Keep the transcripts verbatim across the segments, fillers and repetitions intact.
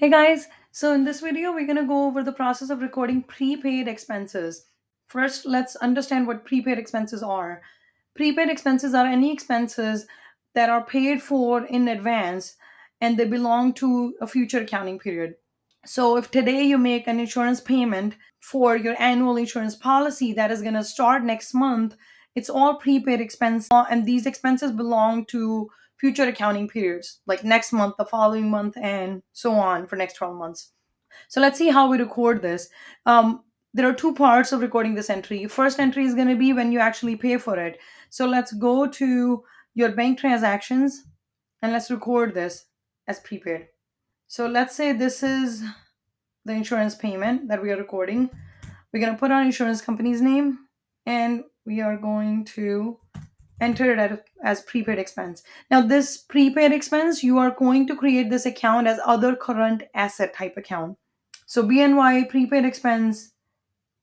Hey guys, so in this video, we're going to go over the process of recording prepaid expenses. First, let's understand what prepaid expenses are. Prepaid expenses are any expenses that are paid for in advance and they belong to a future accounting period. So if today you make an insurance payment for your annual insurance policy that is going to start next month, it's all prepaid expense, and these expenses belong to future accounting periods, like next month, the following month, and so on for next twelve months. So let's see how we record this. Um, there are two parts of recording this entry. First entry is going to be when you actually pay for it. So let's go to your bank transactions and let's record this as prepaid. So let's say this is the insurance payment that we are recording. We're going to put our insurance company's name and we are going to enter it as prepaid expense. Now this prepaid expense, you are going to create this account as other current asset type account. So B N Y, prepaid expense,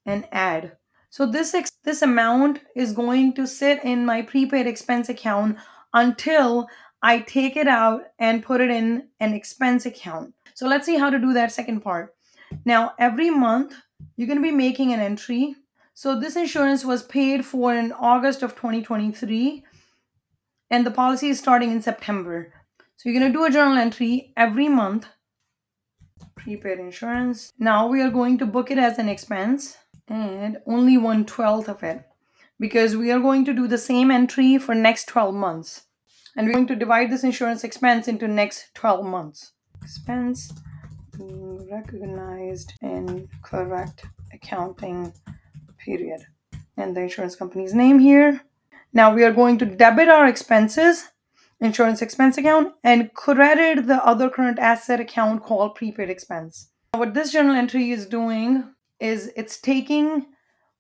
and add. So this, ex this amount is going to sit in my prepaid expense account until I take it out and put it in an expense account. So let's see how to do that second part. Now every month, you're gonna be making an entry. So this insurance was paid for in August of twenty twenty-three and the policy is starting in September. So you're going to do a journal entry every month, prepaid insurance. Now we are going to book it as an expense and only one twelfth of it because we are going to do the same entry for next twelve months. And we're going to divide this insurance expense into next twelve months. Expense recognized in correct accounting period, and the insurance company's name here. Now we are going to debit our expenses, insurance expense account, and credit the other current asset account called prepaid expense. Now what this journal entry is doing is it's taking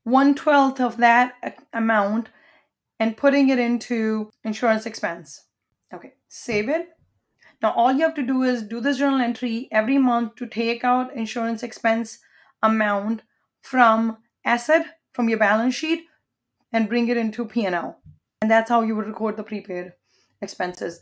one twelfth of that amount and putting it into insurance expense. Okay, save it. Now all you have to do is do this journal entry every month to take out insurance expense amount from asset, from your balance sheet, and bring it into P and L. And that's how you would record the prepaid expenses.